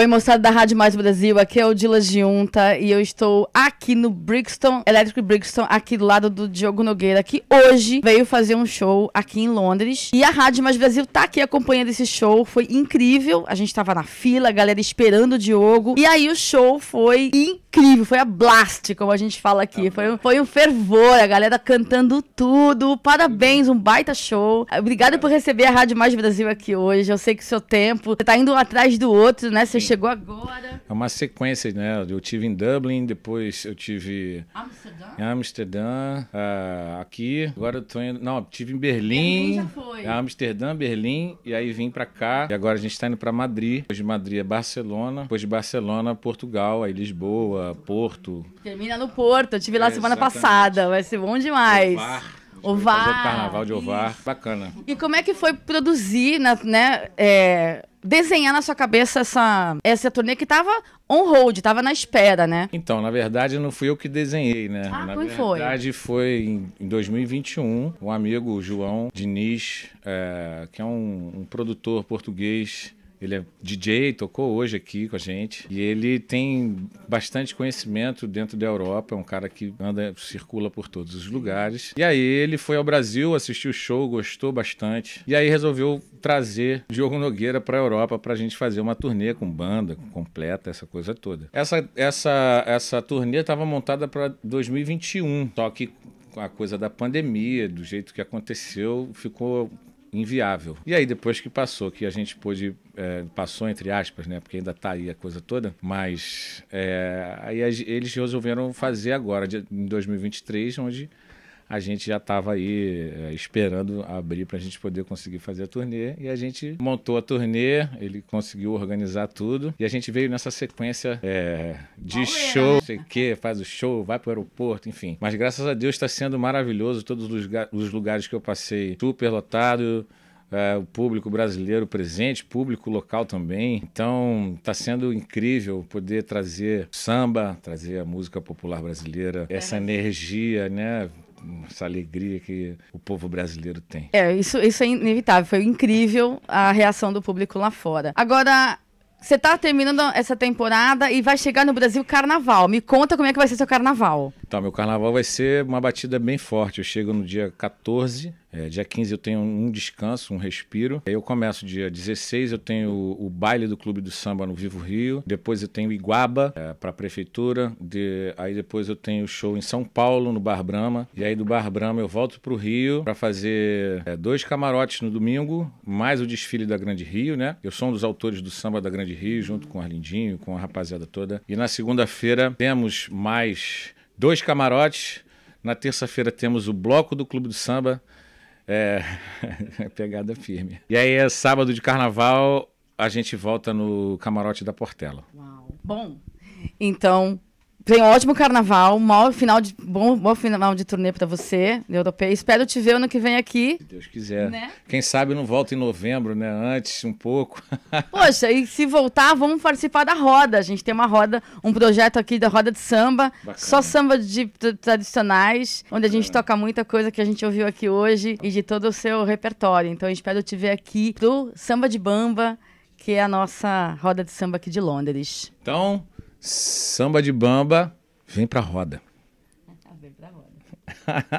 Oi, moçada da Rádio Mais Brasil, aqui é Odila Giunta e eu estou aqui no Brixton, Electric Brixton, aqui do lado do Diogo Nogueira, que hoje veio fazer um show aqui em Londres. E a Rádio Mais Brasil tá aqui acompanhando esse show, foi incrível. A gente tava na fila, a galera esperando o Diogo. E aí o show foi incrível, foi a blast, como a gente fala aqui. Foi um fervor, a galera cantando tudo. Parabéns, um baita show. Obrigada por receber a Rádio Mais Brasil aqui hoje. Eu sei que o seu tempo, você tá indo um atrás do outro, né? Você chegou agora. É uma sequência, né? Eu tive em Dublin, depois eu tive em Amsterdã, aqui. Agora eu tô indo... Não, tive em Berlim. Já foi. Amsterdã, Berlim, e aí vim pra cá. E agora a gente tá indo pra Madrid. Depois de Madrid é Barcelona. Depois de Barcelona, Portugal, aí Lisboa, Porto. Termina no Porto. Eu tive lá semana passada. Vai ser bom demais. Ovar. Carnaval de Ovar. Isso. Bacana. E como é que foi produzir, né? Desenhar na sua cabeça essa turnê que tava on hold, tava na espera, né? Então, na verdade, não fui eu que desenhei, né? Ah, na verdade, foi em 2021, um amigo, João Diniz, que é um produtor português. Ele é DJ, tocou hoje aqui com a gente. E ele tem bastante conhecimento dentro da Europa. É um cara que anda, circula por todos os lugares. E aí ele foi ao Brasil, assistiu o show, gostou bastante. E aí resolveu trazer Diogo Nogueira pra Europa pra gente fazer uma turnê com banda completa, essa coisa toda. Essa turnê tava montada pra 2021. Só que com a coisa da pandemia, do jeito que aconteceu, ficou... inviável. E aí, depois que passou, que a gente pôde... passou, entre aspas, né? Porque ainda tá aí a coisa toda. Mas aí eles resolveram fazer agora, em 2023, onde a gente já estava aí esperando abrir para a gente poder conseguir fazer a turnê. E a gente montou a turnê, ele conseguiu organizar tudo. E a gente veio nessa sequência de show, não sei o que, faz o show, vai para o aeroporto, enfim. Mas graças a Deus está sendo maravilhoso, todos os lugares que eu passei super lotado. O público brasileiro presente, público local também. Então, tá sendo incrível poder trazer samba, trazer a música popular brasileira, essa energia, né? Essa alegria que o povo brasileiro tem. Isso é inevitável. Foi incrível a reação do público lá fora. Agora... você tá terminando essa temporada e vai chegar no Brasil carnaval. Me conta como é que vai ser seu carnaval. Então, meu carnaval vai ser uma batida bem forte. Eu chego no dia 14, dia 15 eu tenho um descanso, um respiro. Aí eu começo dia 16, eu tenho o baile do Clube do Samba no Vivo Rio. Depois eu tenho Iguaba pra prefeitura. Aí depois eu tenho show em São Paulo, no Bar Brahma. E aí do Bar Brahma eu volto pro Rio pra fazer 2 camarotes no domingo, mais o desfile da Grande Rio, né? Eu sou um dos autores do samba da Grande Rio, junto com o Arlindinho, com a rapaziada toda. E na segunda-feira temos mais 2 camarotes. Na terça-feira temos o bloco do Clube do Samba. Pegada firme. E aí é sábado de carnaval, a gente volta no camarote da Portela. Uau. Bom, então... tem um ótimo carnaval, bom final de turnê pra você, europeia. Espero te ver ano que vem aqui. Se Deus quiser. Né? Quem sabe não volta em novembro, né? Antes, um pouco. Poxa, e se voltar, vamos participar da roda. A gente tem uma roda, um projeto aqui da roda de samba. Bacana. Só samba de tradicionais, onde a gente toca muita coisa que a gente ouviu aqui hoje e de todo o seu repertório. Então, eu espero te ver aqui pro Samba de Bamba, que é a nossa roda de samba aqui de Londres. Então... Samba de Bamba, vem pra roda. Vem pra roda.